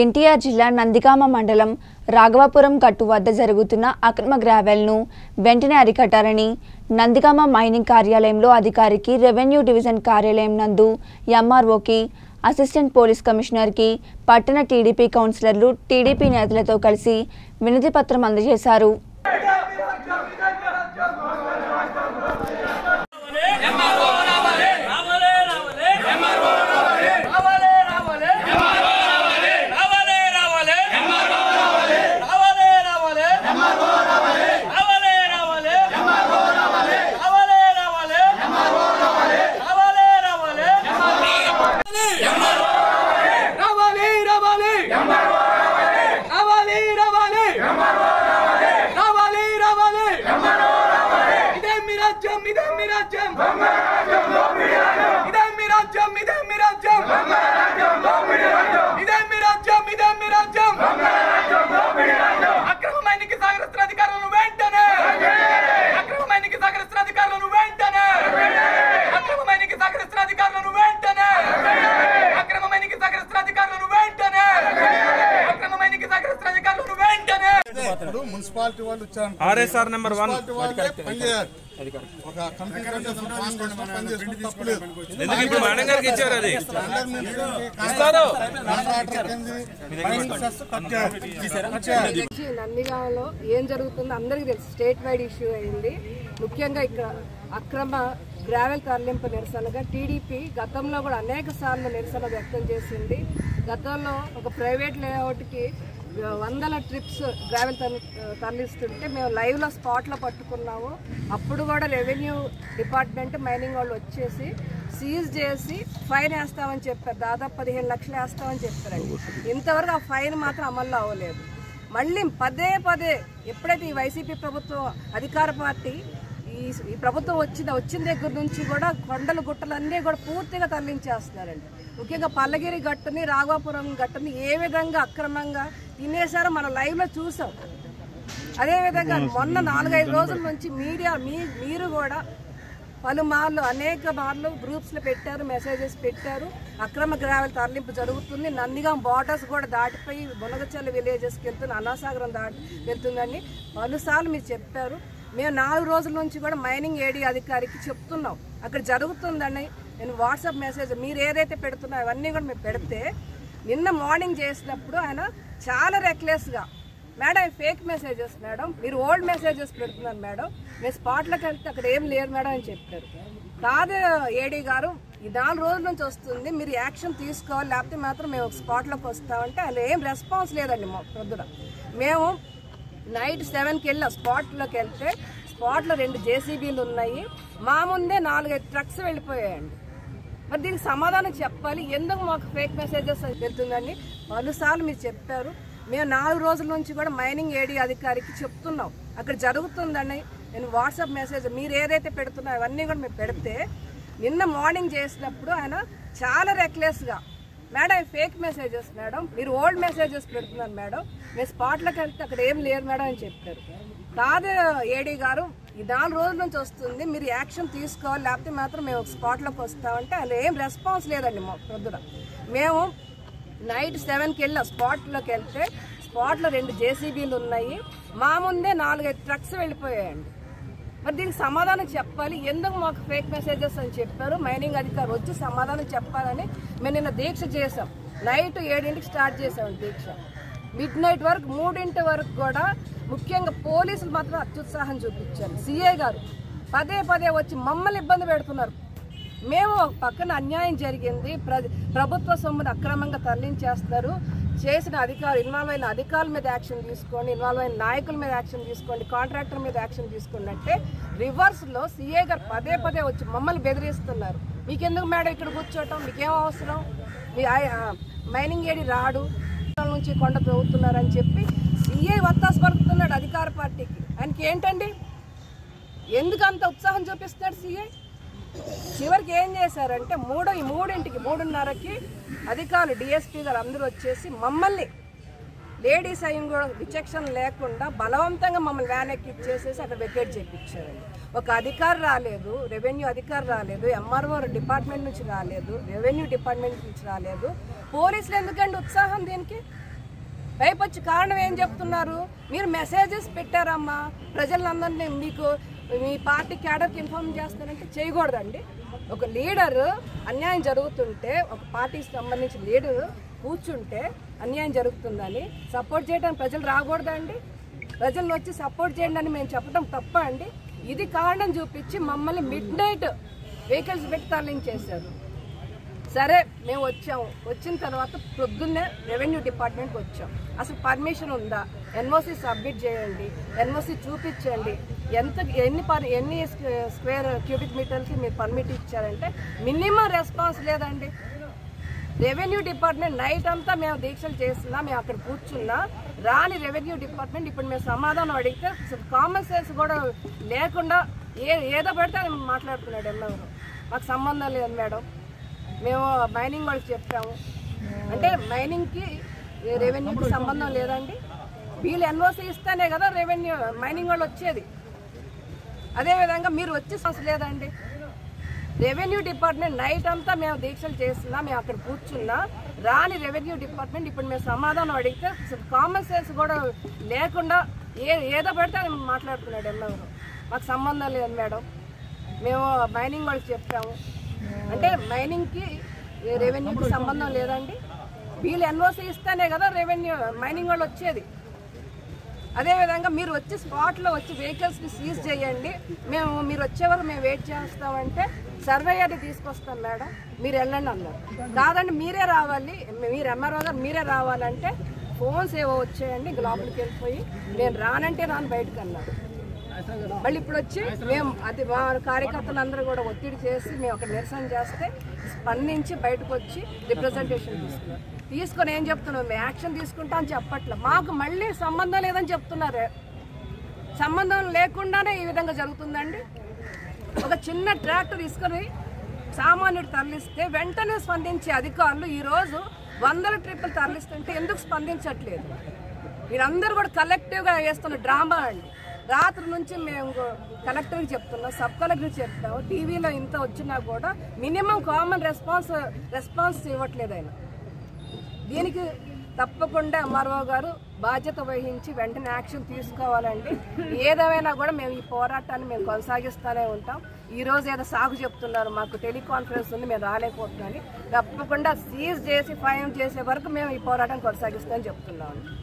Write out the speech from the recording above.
ఎన్టీఆర్ జిల్లా నందిగామ మండలం రాఘవపురం కట్టు వద్ద జరుగుతున్న అక్రమ గ్రావెల్ను వెంటనే అరికట్టాలని నందిగామ మైనింగ్ కార్యాలయంలో అధికారికి రెవెన్యూ డివిజన్ కార్యాలయం నందు ఎంఆర్ఓకి అసిస్టెంట్ పోలీస్ కమిషనర్కి పట్టణ టీడీపీ కౌన్సిలర్లు టీడీపీ నేతలతో కలిసి వినతి పత్రం అందజేశారు। నందిగామలో ఏం జరుగుతుందో అందరికీ తెలుసు। స్టేట్ వైడ్ ఇష్యూ అయింది। ముఖ్యంగా ఇక్కడ అక్రమ గ్రావెల్ తరలింపు నిరసనగా టీడీపీ గతంలో కూడా అనేక సార్లు నిరసన వ్యక్తం చేసింది। గతంలో ఒక ప్రైవేట్ లేఅవుట్కి వందల ట్రిప్స్ గ్రావెల్ తరలిస్తుంటే మేము లైవ్లో స్పాట్లో పట్టుకున్నాము। అప్పుడు కూడా రెవెన్యూ డిపార్ట్మెంట్ మైనింగ్ వాళ్ళు వచ్చేసి సీజ్ చేసి ఫైన్ వేస్తామని చెప్పారు। దాదాపు 15 లక్షలు వేస్తామని చెప్పారండి। ఇంతవరకు ఆ ఫైన్ మాత్రం అమల్లో అవ్వలేదు। మళ్ళీ పదే ఎప్పుడైతే ఈ వైసీపీ ప్రభుత్వం అధికార పార్టీ ఈ ప్రభుత్వం వచ్చిన దగ్గర నుంచి కూడా కొండలు గుట్టలన్నీ కూడా పూర్తిగా తరలించేస్తున్నారండి। ముఖ్యంగా పల్లగిరి గట్టుని రాఘవాపురం గట్టుని ఏ విధంగా అక్రమంగా తినేసారో మనం లైవ్లో చూసాం। అదేవిధంగా మొన్న 4-5 రోజుల నుంచి మీడియా మీరు కూడా పలుమార్లు అనేక మార్లు గ్రూప్స్లో పెట్టారు, మెసేజెస్ పెట్టారు। అక్రమ గ్రావెల్ తరలింపు జరుగుతుంది, నందిగాం బార్డర్స్ కూడా దాటిపోయి బునగచల్ల విలేజెస్కి వెళ్తుంది, అనాసాగరం దాటి వెళ్తుందని పలుసార్లు మీరు చెప్పారు। మేము 4 రోజుల నుంచి కూడా మైనింగ్ ఏడీ అధికారికి చెప్తున్నాం అక్కడ జరుగుతుందని। నేను వాట్సాప్ మెసేజ్ మీరు ఏదైతే పెడుతున్నారో అవన్నీ కూడా మేము పెడితే నిన్న మార్నింగ్ చేసినప్పుడు ఆయన చాలా రెక్లెస్గా, మేడం ఫేక్ మెసేజెస్ మేడం, మీరు ఓల్డ్ మెసేజెస్ పెడుతున్నారు మేడం, మేము స్పాట్లోకి వెళ్తే అక్కడ ఏం లేరు మేడం అని చెప్పారు। కాదు ఏడీ గారు, ఈ 4 రోజుల నుంచి వస్తుంది, మీరు యాక్షన్ తీసుకోవాలి, లేకపోతే మాత్రం మేము ఒక స్పాట్లోకి వస్తామంటే ఆయన ఏం రెస్పాన్స్ లేదండి। మా ప్రొద్దున మేము నైట్ 7కి వెళ్ళి స్పాట్లోకి వెళ్తే స్పాట్లో 2 జేసీబీలు ఉన్నాయి, మా ముందే 4-5 ట్రక్స్ వెళ్ళిపోయాయండి। మరి దీనికి సమాధానం చెప్పాలి, ఎందుకు మాకు ఫేక్ మెసేజెస్ వెళ్తుందని పలుసార్లు మీరు చెప్పారు। మేము 4 రోజుల నుంచి కూడా మైనింగ్ ఏడీ అధికారికి చెప్తున్నాం అక్కడ జరుగుతుందని। నేను వాట్సాప్ మెసేజ్ మీరు ఏదైతే పెడుతున్నారో అవన్నీ కూడా మేము పెడితే నిన్న మార్నింగ్ చేసినప్పుడు ఆయన చాలా రెక్లెస్గా, మేడం ఫేక్ మెసేజెస్ మేడం, మీరు ఓల్డ్ మెసేజెస్ పెడుతున్నారు మేడం, మేము స్పాట్లోకి వెళ్తే అక్కడ ఏం లేరు మేడం అని చెప్పారు। కాదు ఏడీ గారు, ఈ 4 రోజుల నుంచి వస్తుంది, మీరు యాక్షన్ తీసుకోవాలి, లేకపోతే మాత్రం మేము ఒక స్పాట్లోకి వస్తామంటే ఆయన ఏం రెస్పాన్స్ లేదండి। మా ప్రొద్దున మేము నైట్ 7కి వెళ్ళి స్పాట్లోకి వెళ్తే స్పాట్లో 2 జేసీబీలు ఉన్నాయి, మా ముందే 4-5 ట్రక్స్ వెళ్ళిపోయాయండి। మరి దీనికి సమాధానం చెప్పాలి, ఎందుకు మాకు ఫేక్ మెసేజెస్ అని చెప్పారు, మైనింగ్ అధికారి వచ్చి సమాధానం చెప్పాలని మేము నిన్న దీక్ష చేసాం। నైట్ 7ింటికి స్టార్ట్ చేసామండి దీక్ష, మిడ్ నైట్ వరకు 3ింటి వరకు కూడా। ముఖ్యంగా పోలీసులు మాత్రం అత్యుత్సాహం చూపించారు। సీఏ గారు పదే వచ్చి మమ్మల్ని ఇబ్బంది పెడుతున్నారు। మేము ఒక పక్కన అన్యాయం జరిగింది, ప్రభుత్వ సొమ్మును అక్రమంగా తరలించేస్తారు, చేసిన అధికారులు ఇన్వాల్వ్ అయిన అధికారుల మీద యాక్షన్ తీసుకోండి, ఇన్వాల్వ్ అయిన నాయకుల మీద యాక్షన్ తీసుకోండి, కాంట్రాక్టర్ మీద యాక్షన్ తీసుకోండి అంటే రివర్స్లో సీఏ గారు పదే వచ్చి మమ్మల్ని బెదిరిస్తున్నారు। మీకెందుకు మేడం ఇక్కడ కూర్చోవటం, మీకేం అవసరం, మీ మైనింగ్ ఏడి రాడు నుంచి కొండ తవ్వుతున్నారని చెప్పి సీఏ వత్తాసు పలుకుతున్నాడు అధికార పార్టీకి। ఆయనకి ఏంటండి, ఎందుకు అంత ఉత్సాహం చూపిస్తున్నాడు సీఏ? చివరికి ఏం చేశారంటే 3-3:30కి అధికారులు డిఎస్పీ గారు అందరూ వచ్చేసి మమ్మల్ని లేడీస్ అయిన కూడా విచక్షణ లేకుండా బలవంతంగా మమ్మల్ని వ్యాన్ ఎక్కిచ్చేసేసి అక్కడ వెకేట్ చేయించారండి। ఒక అధికారి రాలేదు, రెవెన్యూ అధికారి రాలేదు, ఎంఆర్ఓ డిపార్ట్మెంట్ నుంచి రాలేదు, రెవెన్యూ డిపార్ట్మెంట్ నుంచి రాలేదు. పోలీసులు ఎందుకండి ఉత్సాహం దీనికి? పైపచ్చి కారణం ఏం చెప్తున్నారు? మీరు మెసేజెస్ పెట్టారమ్మా ప్రజలందరినీ, మీకు మీ పార్టీ క్యాడర్కి ఇన్ఫార్మ్ చేస్తారంటే చేయకూడదండి. ఒక లీడర్ అన్యాయం జరుగుతుంటే, ఒక పార్టీకి సంబంధించి లీడర్ కూర్చుంటే అన్యాయం జరుగుతుందని సపోర్ట్ చేయడానికి ప్రజలు రాకూడదండి. ప్రజలను వచ్చి సపోర్ట్ చేయండి అని మేము చెప్పడం తప్ప అండి. ఇది కారణం చూపించి మమ్మల్ని మిడ్ నైట్ వెహికల్స్ పెట్టి తరలించేశారు. సరే మేము వచ్చాము, వచ్చిన తర్వాత పొద్దున్నే రెవెన్యూ డిపార్ట్మెంట్కి వచ్చాం. అసలు పర్మిషన్ ఉందా? ఎన్ఓసి సబ్మిట్ చేయండి, ఎన్ఓసి చూపించండి. ఎన్ని స్క్వేర్ క్యూబిక్ మీటర్కి మీరు పర్మిట్ ఇచ్చారంటే మినిమం రెస్పాన్స్ లేదండి. రెవెన్యూ డిపార్ట్మెంట్ నైట్ అంతా మేము దీక్షలు చేస్తున్నా, మేము అక్కడ కూర్చున్నా, రాని రెవెన్యూ డిపార్ట్మెంట్ ఇప్పుడు మేము సమాధానం అడిగితే అసలు కామన్ సెన్స్ కూడా లేకుండా ఏదో పెడితే అది మాట్లాడుతున్నాడు. ఎమ్మెల్యే మాకు సంబంధం లేదు మేడం, మేము మైనింగ్ వాళ్ళకి చెప్పాము అంటే మైనింగ్కి రెవెన్యూకి సంబంధం లేదండి. వీళ్ళు ఎన్ఓసి ఇస్తేనే కదా రెవెన్యూ మైనింగ్ వాళ్ళు వచ్చేది. అదేవిధంగా మీరు వచ్చే సమస్య లేదండి. రెవెన్యూ డిపార్ట్మెంట్ నైట్ అంతా మేము దీక్షలు చేస్తున్నా, మేము అక్కడ కూర్చున్నా, రాని రెవెన్యూ డిపార్ట్మెంట్ ఇప్పుడు మేము సమాధానం అడిగితే అసలు కామన్ సెన్స్ కూడా లేకుండా ఏదో పెడితే అది మాట్లాడుతున్నాడు. ఎమ్మెల్యే మాకు సంబంధం లేదు మేడం, మేము మైనింగ్ వాళ్ళకి చెప్పాము అంటే మైనింగ్కి రెవెన్యూకి సంబంధం లేదండి. వీళ్ళు ఎన్ఓసి ఇస్తేనే కదా రెవెన్యూ మైనింగ్ వాళ్ళు వచ్చేది. అదేవిధంగా మీరు వచ్చి స్పాట్లో వచ్చి వెహికల్స్ని సీజ్ చేయండి, మేము మీరు వచ్చేవారు మేము వెయిట్ చేస్తామంటే సర్వేయర్ని తీసుకొస్తాం మేడం మీరు వెళ్ళండి అన్నారు. కాదండి మీరే రావాలి, మీరు ఎంఆర్ఓ గారు మీరే రావాలంటే ఫోన్స్ ఏవో వచ్చేయండి లోపలికి వెళ్ళిపోయి నేను రానంటే రాను బయటకు అన్నారు. మళ్ళీ ఇప్పుడు వచ్చి మేము అది మా కార్యకర్తలందరూ కూడా ఒత్తిడి చేసి మేము ఒక నిరసన చేస్తే స్పందించి బయటకు వచ్చి రిప్రజెంటేషన్ తీసుకొని ఏం చెప్తున్నాం మేము యాక్షన్ తీసుకుంటామని చెప్పట్లే. మాకు మళ్ళీ సంబంధం లేదని చెప్తున్నారు. సంబంధం లేకుండానే ఈ విధంగా జరుగుతుందండి. ఒక చిన్న ట్రాక్టర్ తీసుకొని సామాన్యుడు తరలిస్తే వెంటనే స్పందించే అధికారులు ఈరోజు వందల ట్రిప్పులు తరలిస్తుంటే ఎందుకు స్పందించట్లేదు? మీరందరూ కూడా కలెక్టివ్గా వేస్తున్న డ్రామా అండి. రాత్రి నుంచి మేము కలెక్టర్కి చెప్తున్నాం, సబ్ కలెక్టర్కి చెప్తాము, టీవీలో ఇంత వచ్చినా కూడా మినిమం కామన్ రెస్పాన్స్ ఇవ్వట్లేదు ఆయన. దీనికి తప్పకుండా ఎంఆర్ఓ గారు బాధ్యత వహించి వెంటనే యాక్షన్ తీసుకోవాలండి. ఏదేమైనా కూడా మేము ఈ పోరాటాన్ని మేము కొనసాగిస్తూనే ఉంటాం. ఈరోజు ఏదో సాగు చెప్తున్నారు మాకు టెలికాన్ఫరెన్స్ ఉంది మేము రాలేకపోతున్నాం అని, తప్పకుండా సీజ్ చేసి ఫైన్ చేసే వరకు మేము ఈ పోరాటం కొనసాగిస్తామని చెప్తున్నాం.